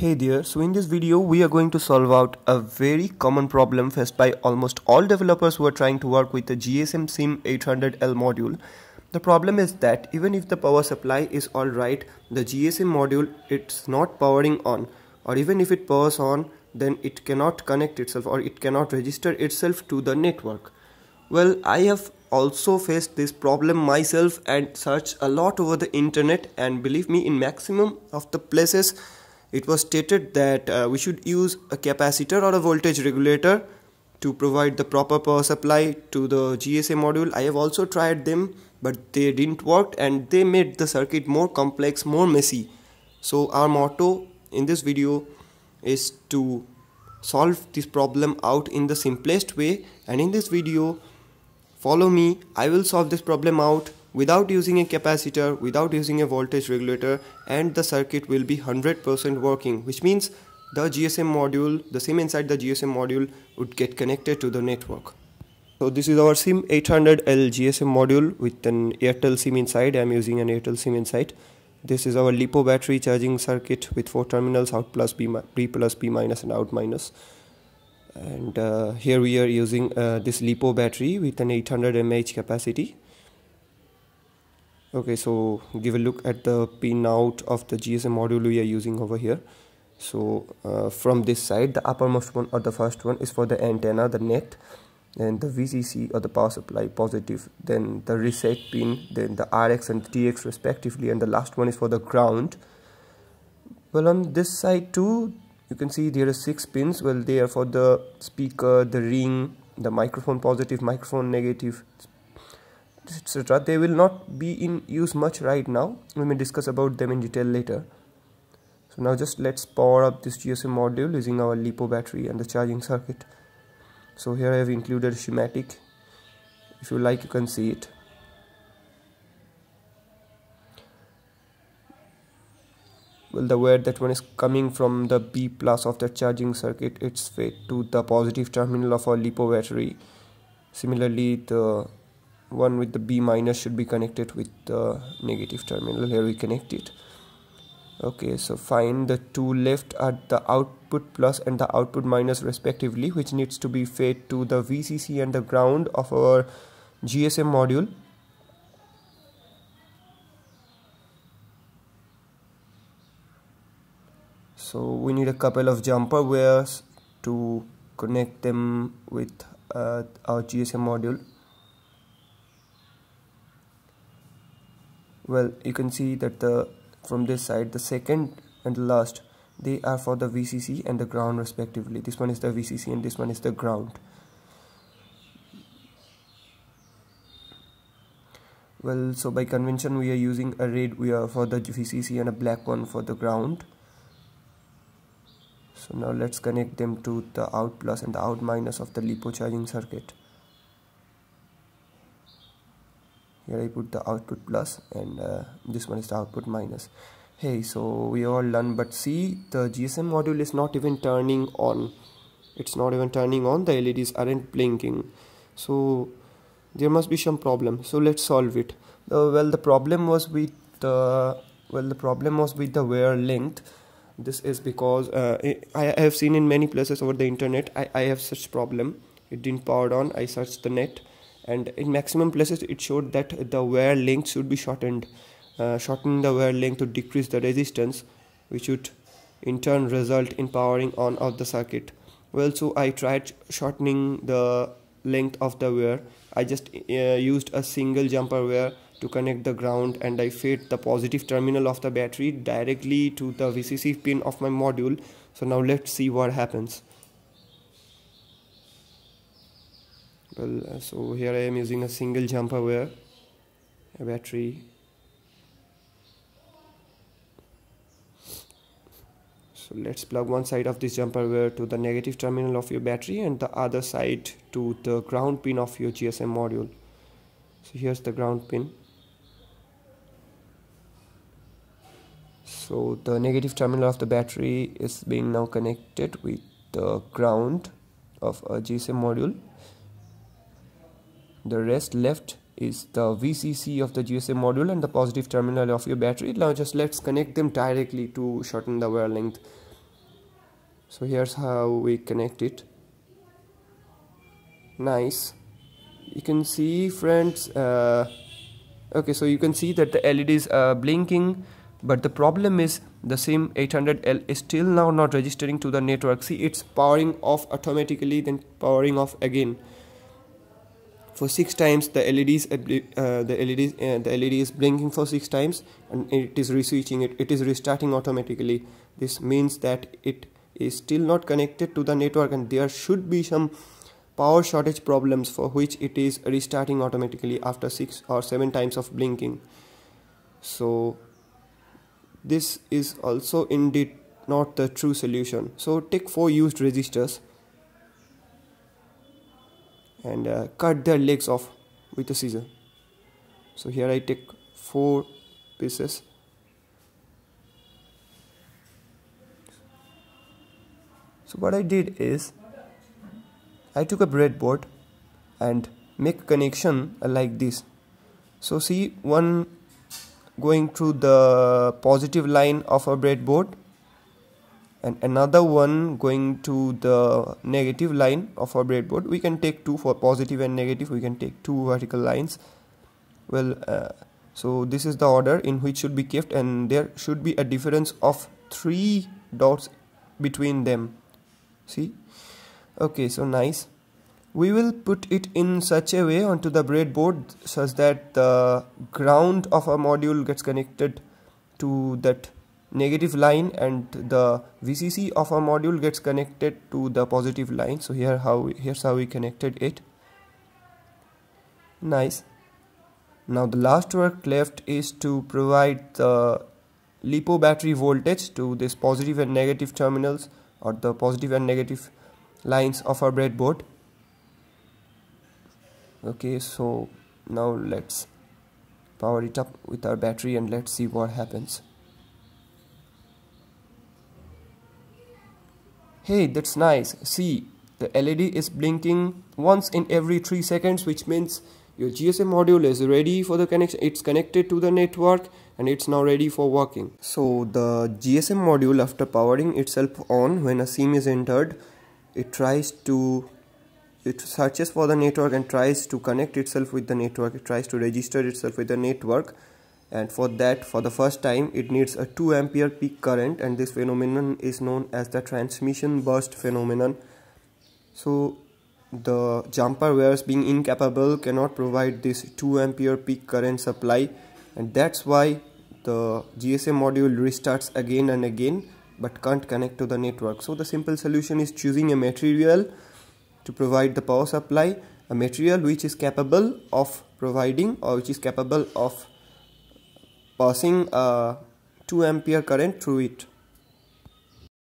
Hey there, so in this video we are going to solve out a very common problem faced by almost all developers who are trying to work with the GSM SIM 800L module. The problem is that even if the power supply is alright, the GSM module it's not powering on, or even if it powers on then it cannot connect itself or it cannot register itself to the network. Well, I have also faced this problem myself and searched a lot over the internet, and believe me, in maximum of the places it was stated that we should use a capacitor or a voltage regulator to provide the proper power supply to the GSM module. I have also tried them, but they didn't work and they made the circuit more complex, more messy. So our motto in this video is to solve this problem out in the simplest way, and in this video, follow me, I will solve this problem out without using a capacitor, without using a voltage regulator, and the circuit will be 100% working, which means the GSM module, the SIM inside the GSM module would get connected to the network. So this is our SIM 800L GSM module with an Airtel SIM inside. I am using an Airtel SIM inside. This is our LiPo battery charging circuit with 4 terminals, out plus, B plus, B minus and out minus. And here we are using this LiPo battery with an 800 mAh capacity. Okay, so give a look at the pin out of the GSM module we are using over here. So from this side, the uppermost one or the first one is for the antenna, the net, and the VCC or the power supply positive, then the reset pin, then the RX and the TX respectively, and the last one is for the ground. Well, on this side too, you can see there are 6 pins. Well, they are for the speaker, the ring, the microphone positive, microphone negative, etc. They will not be in use much right now. We may discuss about them in detail later. So now just let's power up this GSM module using our LiPo battery and the charging circuit. So here I have included a schematic. If you like, you can see it. Well, the wire that one is coming from the B plus of the charging circuit, it's fed to the positive terminal of our LiPo battery. Similarly, the one with the B minus should be connected with the negative terminal. Here we connect it. Okay, so fine, the two left are the output plus and the output minus respectively, which needs to be fed to the VCC and the ground of our GSM module. So we need a couple of jumper wires to connect them with our GSM module. Well, you can see that from this side, the second and last, they are for the VCC and the ground respectively. This one is the VCC and this one is the ground. Well, so by convention, we are using a red wire for the VCC and a black one for the ground. So now let's connect them to the out plus and the out minus of the LiPo charging circuit. Here I put the output plus and this one is the output minus. Hey, so we all done, but see, the GSM module is not even turning on. It's not even turning on, the LEDs aren't blinking. So there must be some problem. So let's solve it. Well, the problem was with the wire length. This is because I have seen in many places over the internet, I have such problem. It didn't power on, I searched the net. And in maximum places, it showed that the wire length should be shortened. Shorten the wire length to decrease the resistance, which would in turn result in powering on of the circuit. Well, so I tried shortening the length of the wire. I just used a single jumper wire to connect the ground, and I fed the positive terminal of the battery directly to the VCC pin of my module. So now let's see what happens. Well, so here I am using a single jumper wire, a battery. So let's plug one side of this jumper wire to the negative terminal of your battery and the other side to the ground pin of your GSM module. So here's the ground pin. So the negative terminal of the battery is being now connected with the ground of a GSM module. The rest left is the VCC of the GSM module and the positive terminal of your battery. Now just let's connect them directly to shorten the wire length. So here's how we connect it. Nice. You can see, friends, okay, so you can see that the LEDs are blinking, but the problem is the SIM 800L is still now not registering to the network. See, it's powering off automatically, then powering off again. For 6 times the LED is blinking for 6 times, and it is reswitching it. It is restarting automatically. This means that it is still not connected to the network, and there should be some power shortage problems for which it is restarting automatically after 6 or 7 times of blinking. So this is also indeed not the true solution. So take 4 used resistors and cut their legs off with a scissor. So here I take 4 pieces. So what I did is I took a breadboard and make a connection like this. So see, one going through the positive line of a breadboard and another one going to the negative line of our breadboard. We can take 2 for positive and negative. We can take 2 vertical lines. Well, so this is the order in which should be kept, and there should be a difference of 3 dots between them. See? Okay, so nice. We will put it in such a way onto the breadboard such that the ground of our module gets connected to that negative line and the VCC of our module gets connected to the positive line. So here's how we connected it. Nice. Now the last work left is to provide the LiPo battery voltage to this positive and negative terminals, or the positive and negative lines of our breadboard. Okay, so now let's power it up with our battery and let's see what happens. Hey, that's nice. See, the LED is blinking once in every 3 seconds, which means your GSM module is ready for the connection. It's connected to the network and it's now ready for working. So the GSM module, after powering itself on when a SIM is entered, it searches for the network and tries to connect itself with the network. It tries to register itself with the network, and for that, for the first time, it needs a 2 ampere peak current, and this phenomenon is known as the transmission burst phenomenon. So the jumper wires, being incapable, cannot provide this 2 ampere peak current supply, and that's why the GSM module restarts again and again but can't connect to the network. So the simple solution is choosing a material to provide the power supply, a material which is capable of providing, or which is capable of passing a 2 ampere current through it.